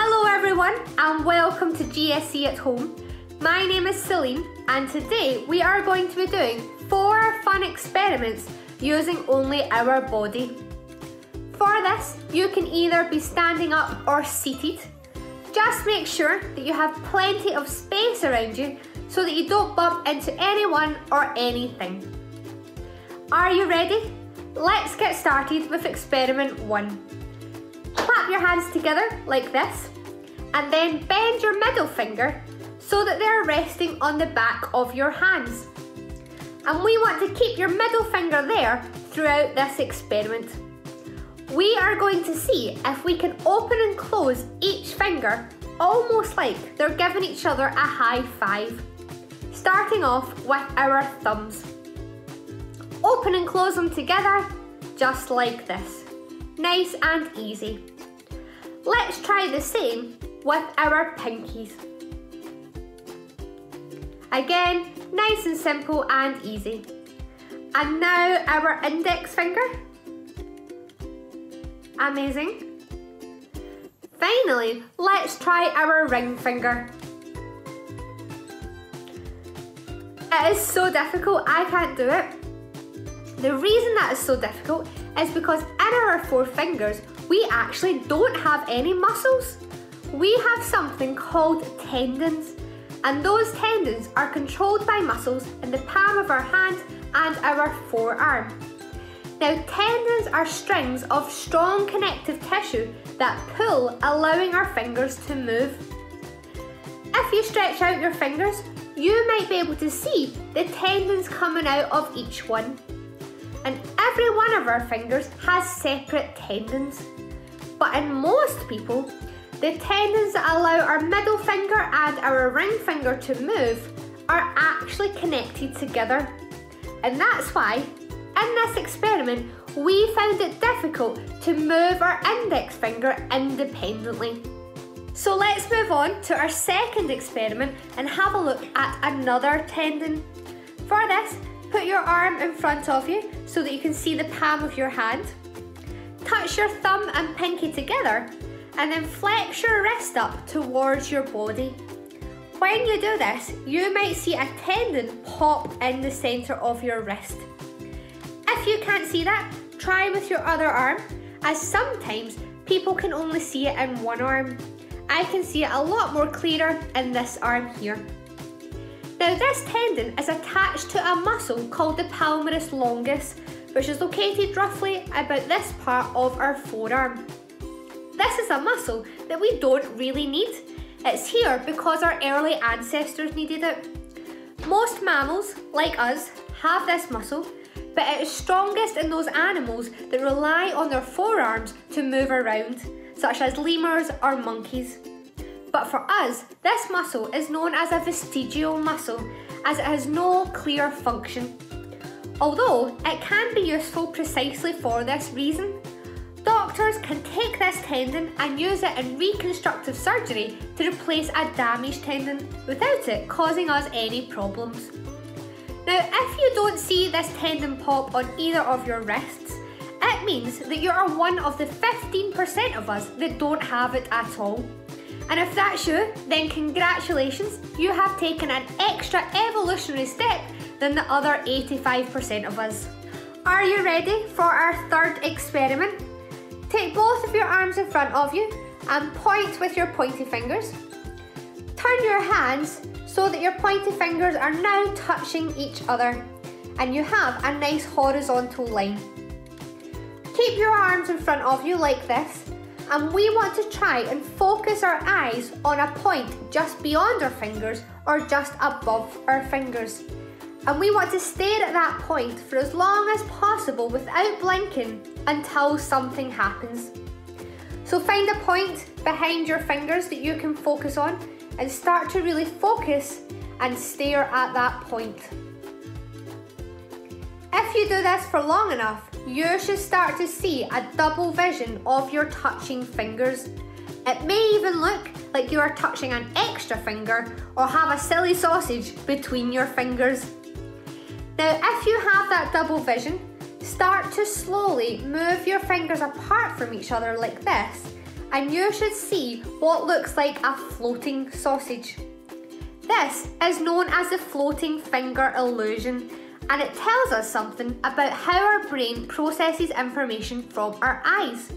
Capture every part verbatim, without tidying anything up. Hello everyone and welcome to G S C at Home. My name is Celine and today we are going to be doing four fun experiments using only our body. For this, you can either be standing up or seated. Just make sure that you have plenty of space around you so that you don't bump into anyone or anything. Are you ready? Let's get started with experiment one. Clap your hands together like this and then bend your middle finger so that they're resting on the back of your hands. And we want to keep your middle finger there throughout this experiment. We are going to see if we can open and close each finger almost like they're giving each other a high five. Starting off with our thumbs. Open and close them together just like this. Nice and easy. Let's try the same with our pinkies. Again, nice and simple and easy. And now our index finger. Amazing. Finally, let's try our ring finger. It is so difficult, I can't do it. The reason that is so difficult is because in our four fingers, we actually don't have any muscles. We have something called tendons, and those tendons are controlled by muscles in the palm of our hand and our forearm. Now, tendons are strings of strong connective tissue that pull, allowing our fingers to move. If you stretch out your fingers, you might be able to see the tendons coming out of each one. And every one of our fingers has separate tendons. But in most people, the tendons that allow our middle finger and our ring finger to move are actually connected together. And that's why, in this experiment, we found it difficult to move our index finger independently. So let's move on to our second experiment and have a look at another tendon. For this, put your arm in front of you so that you can see the palm of your hand. Touch your thumb and pinky together and then flex your wrist up towards your body. When you do this, you might see a tendon pop in the centre of your wrist. If you can't see that, try with your other arm, as sometimes people can only see it in one arm. I can see it a lot more clearer in this arm here. Now, this tendon is attached to a muscle called the palmaris longus, which is located roughly about this part of our forearm. This is a muscle that we don't really need. It's here because our early ancestors needed it. Most mammals, like us, have this muscle, but it is strongest in those animals that rely on their forearms to move around, such as lemurs or monkeys. But for us, this muscle is known as a vestigial muscle, as it has no clear function. Although it can be useful precisely for this reason, doctors can take this tendon and use it in reconstructive surgery to replace a damaged tendon without it causing us any problems. Now, if you don't see this tendon pop on either of your wrists, it means that you are one of the fifteen percent of us that don't have it at all. And if that's you, then congratulations, you have taken an extra evolutionary step than the other eighty-five percent of us. Are you ready for our third experiment? Take both of your arms in front of you and point with your pointy fingers. Turn your hands so that your pointy fingers are now touching each other and you have a nice horizontal line. Keep your arms in front of you like this. And we want to try and focus our eyes on a point just beyond our fingers or just above our fingers. And we want to stare at that point for as long as possible without blinking until something happens. So find a point behind your fingers that you can focus on and start to really focus and stare at that point. If you do this for long enough, you should start to see a double vision of your touching fingers. It may even look like you are touching an extra finger or have a silly sausage between your fingers. Now, if you have that double vision, start to slowly move your fingers apart from each other like this and you should see what looks like a floating sausage. This is known as the floating finger illusion, and it tells us something about how our brain processes information from our eyes.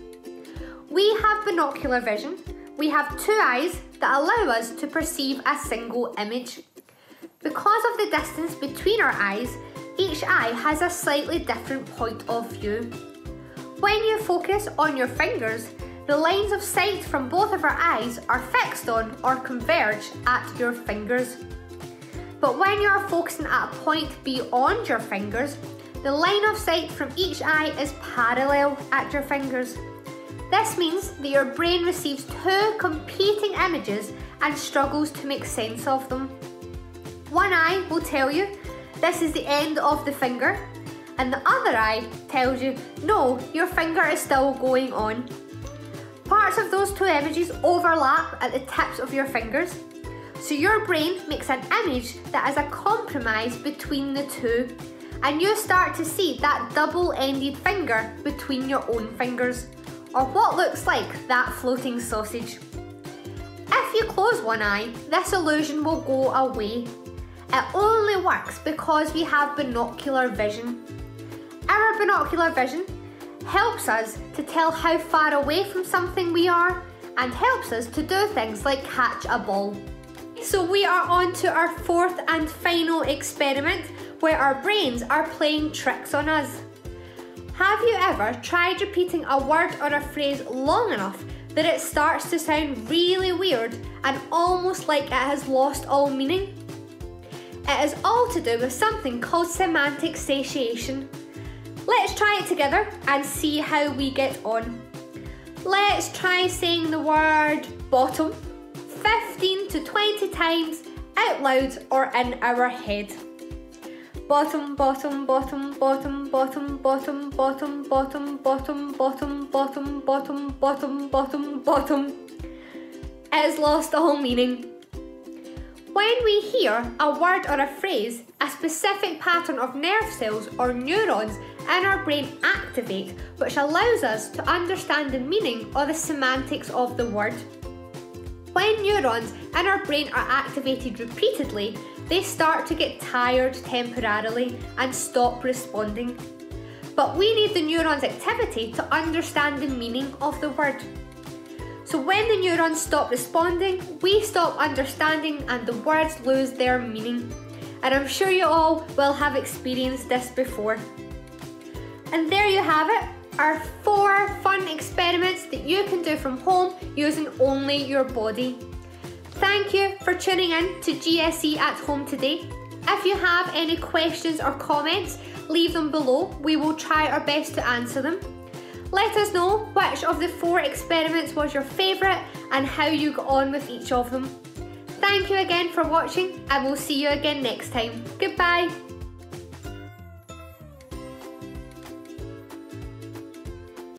We have binocular vision. We have two eyes that allow us to perceive a single image. Because of the distance between our eyes, each eye has a slightly different point of view. When you focus on your fingers, the lines of sight from both of our eyes are fixed on or converge at your fingers. But when you are focusing at a point beyond your fingers, the line of sight from each eye is parallel at your fingers. This means that your brain receives two competing images and struggles to make sense of them. One eye will tell you, "This is the end of the finger," and the other eye tells you, "No, your finger is still going on." Parts of those two images overlap at the tips of your fingers, so your brain makes an image that is a compromise between the two, and you start to see that double-ended finger between your own fingers, or what looks like that floating sausage. If you close one eye, this illusion will go away. It only works because we have binocular vision. Our binocular vision helps us to tell how far away from something we are, and helps us to do things like catch a ball. So we are on to our fourth and final experiment, where our brains are playing tricks on us. Have you ever tried repeating a word or a phrase long enough that it starts to sound really weird and almost like it has lost all meaning? It is all to do with something called semantic satiation. Let's try it together and see how we get on. Let's try saying the word bottom fifteen to twenty times out loud or in our head. Bottom, bottom, bottom, bottom, bottom, bottom, bottom, bottom, bottom, bottom, bottom, bottom, bottom, bottom, bottom. It has lost all meaning. When we hear a word or a phrase, a specific pattern of nerve cells or neurons in our brain activate, which allows us to understand the meaning or the semantics of the word. When neurons in our brain are activated repeatedly, they start to get tired temporarily and stop responding. But we need the neuron's activity to understand the meaning of the word. So when the neurons stop responding, we stop understanding and the words lose their meaning. And I'm sure you all will have experienced this before. And there you have it, our four fun experiments that you can do from home using only your body. Thank you for tuning in to G S C at Home today. If you have any questions or comments, leave them below. We will try our best to answer them. Let us know which of the four experiments was your favourite and how you got on with each of them. Thank you again for watching, and we'll see you again next time. Goodbye!